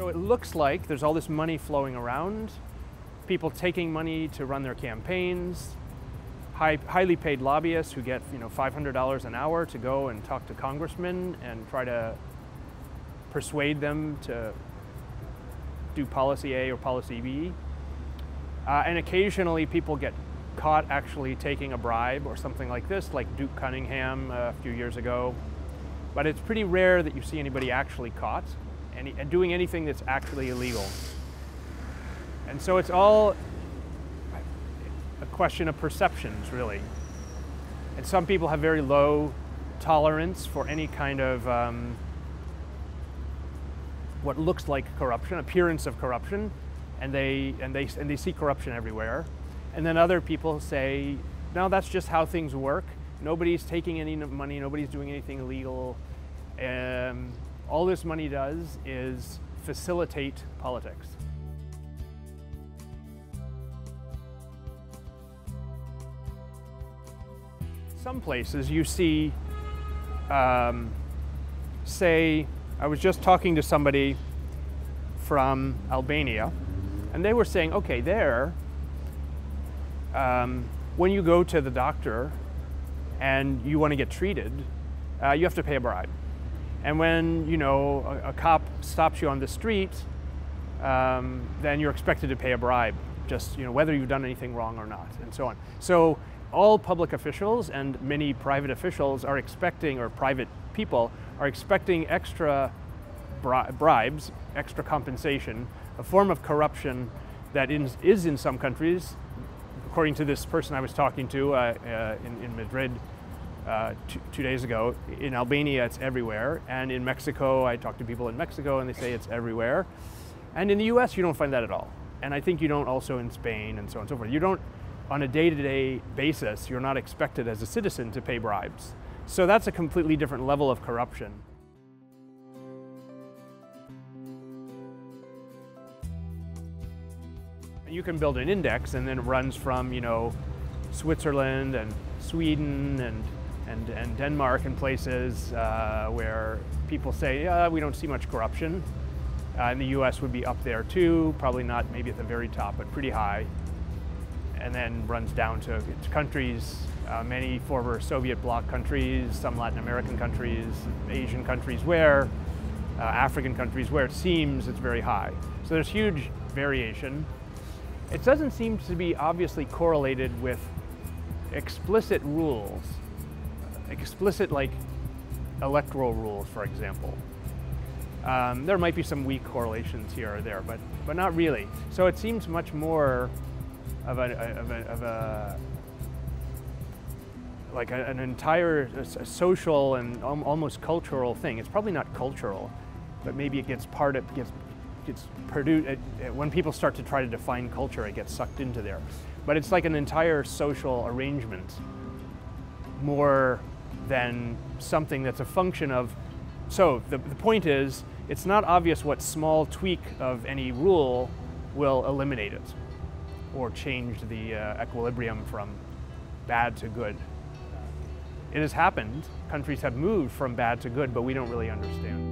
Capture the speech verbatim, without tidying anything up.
So it looks like there's all this money flowing around, people taking money to run their campaigns, high, highly paid lobbyists who get you know five hundred dollars an hour to go and talk to congressmen and try to persuade them to do policy A or policy B. Uh, and occasionally people get caught actually taking a bribe or something like this, like Duke Cunningham a few years ago. But it's pretty rare that you see anybody actually caught any, and doing anything that's actually illegal. And so it's all a question of perceptions, really. And some people have very low tolerance for any kind of um, what looks like corruption, appearance of corruption, and they, and, they, and they see corruption everywhere. And then other people say, no, that's just how things work. Nobody's taking any money, nobody's doing anything illegal. Um, all this money does is facilitate politics. Some places you see, um, say, I was just talking to somebody from Albania, and they were saying, okay, there, um, when you go to the doctor and you want to get treated, uh, you have to pay a bribe. And when you know a, a cop stops you on the street, um, then you're expected to pay a bribe, just you know whether you've done anything wrong or not, and so on. So all public officials and many private officials are expecting, or private people are expecting, extra bri bribes, extra compensation, a form of corruption that in, is in some countries, according to this person I was talking to uh, uh, in, in Madrid uh, two, two days ago. In Albania, it's everywhere. And in Mexico, I talked to people in Mexico and they say it's everywhere. And in the U S, you don't find that at all. And I think you don't also in Spain and so on and so forth. You don't, on a day-to-day basis, you're not expected as a citizen to pay bribes. So that's a completely different level of corruption. You can build an index and then it runs from, you know, Switzerland and Sweden and, and, and Denmark and places uh, where people say, yeah, we don't see much corruption. Uh, and the U S would be up there too, probably not maybe at the very top, but pretty high. And then runs down to, to countries, uh, many former Soviet bloc countries, some Latin American countries, Asian countries where, uh, African countries where it seems it's very high. So there's huge variation. It doesn't seem to be obviously correlated with explicit rules, explicit like electoral rules, for example. Um, there might be some weak correlations here or there, but, but not really. So it seems much more of a, of a, of a like a, an entire a social and almost cultural thing. It's probably not cultural, but maybe it gets part of, gets, gets produced, it, it, when people start to try to define culture, it gets sucked into there. But it's like an entire social arrangement more than something that's a function of, so the, the point is, it's not obvious what small tweak of any rule will eliminate it or change the uh, equilibrium from bad to good. It has happened. Countries have moved from bad to good, but we don't really understand.